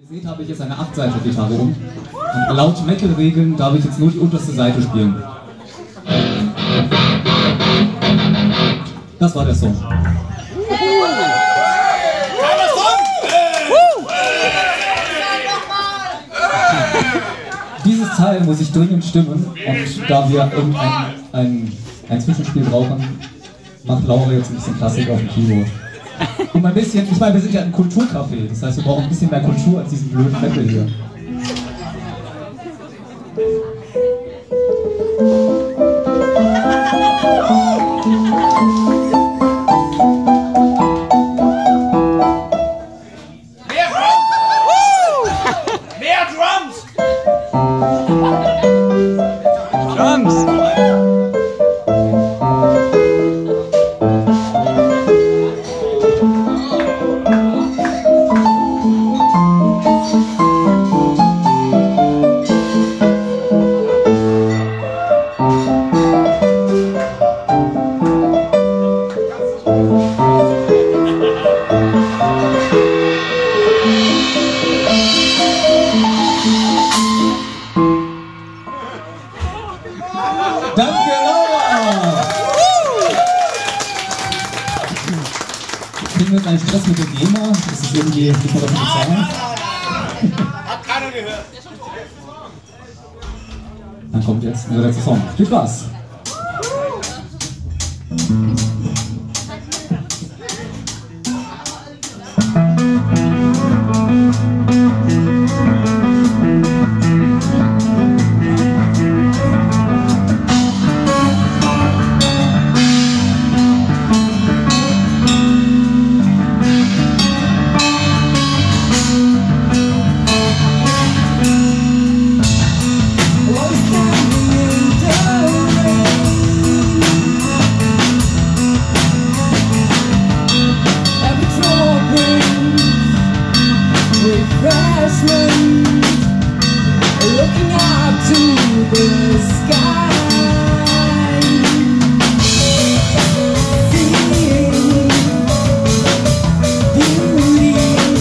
Ihr seht, habe ich jetzt eine 8-Seite-Gitarre rum. Und laut Metal-Regeln darf ich jetzt nur die unterste Seite spielen. Das war der Song. Dieses Teil muss ich dringend stimmen. Und da wir irgendein Zwischenspiel brauchen, macht Laura jetzt ein bisschen Klassik auf dem Keyboard. Und ein bisschen, ich meine, wir sind ja ein Kulturcafé, das heißt, wir brauchen ein bisschen mehr Kultur als diesen blöden Metal hier. Danke, Laura! Kriegen wir jetzt einen Stress mit dem GEMA? Das ist irgendwie nicht mehr davon bezahlen. Hab keiner gehört! Dann kommt jetzt unser letzter Song. Viel Spaß! Looking up to the sky, seeing beauty. I can feel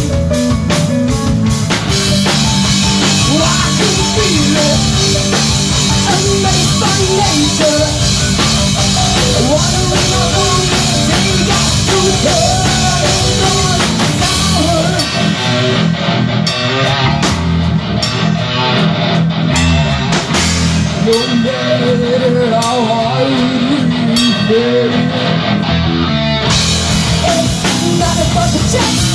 it, amazed by nature. Wandering along the day after day. We're not in the same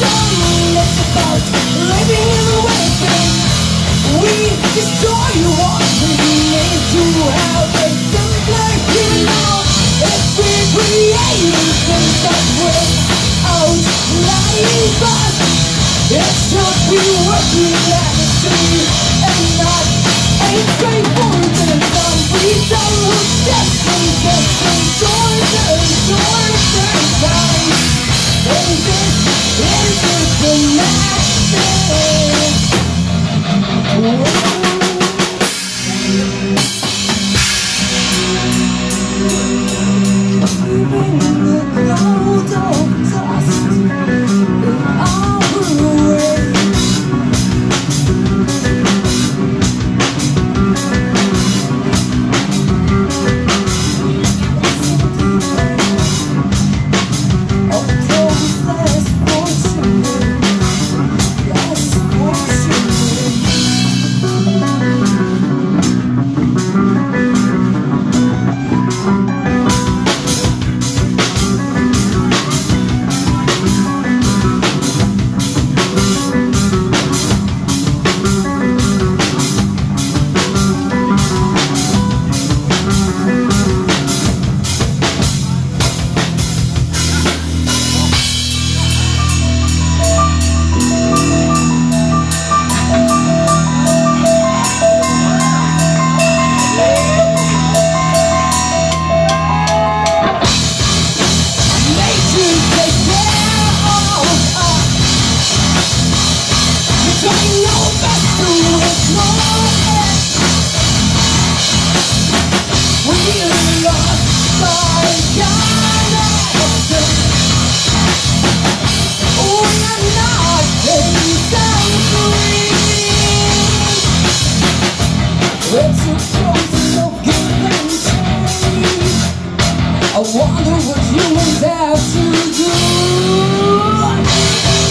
wonder what you were there to do.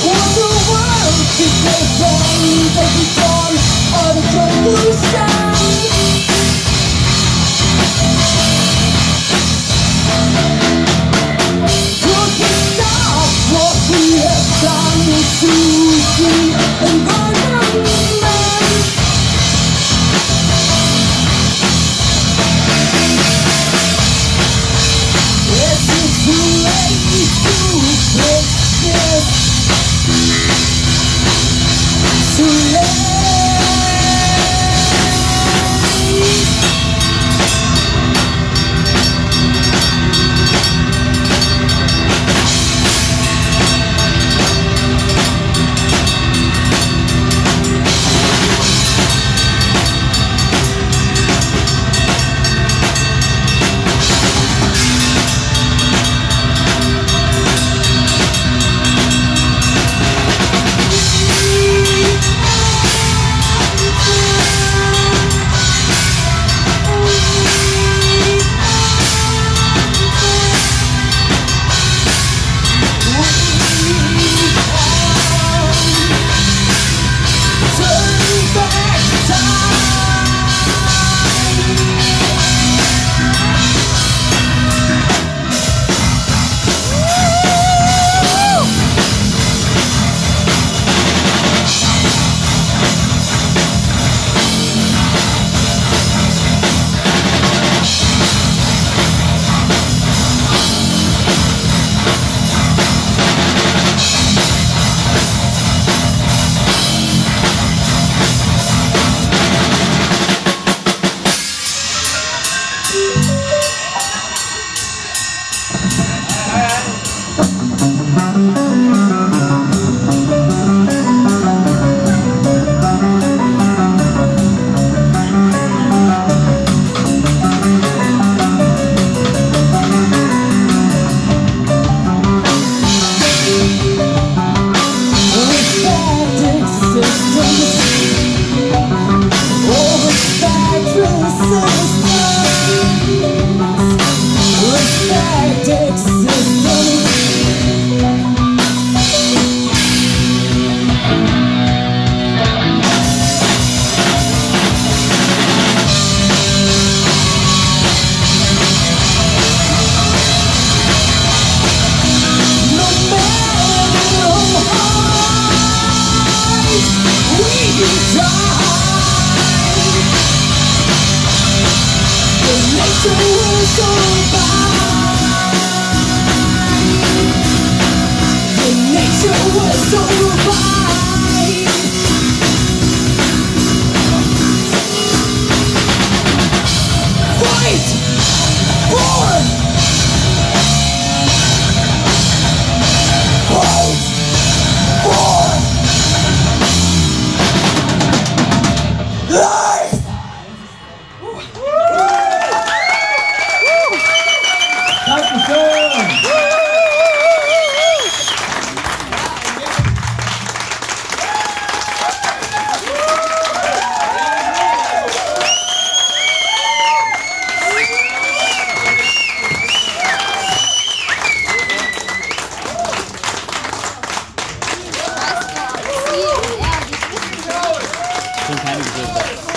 What the world is based on, based on all the conclusions. You can stop what we have done to see and burn. Kind of good.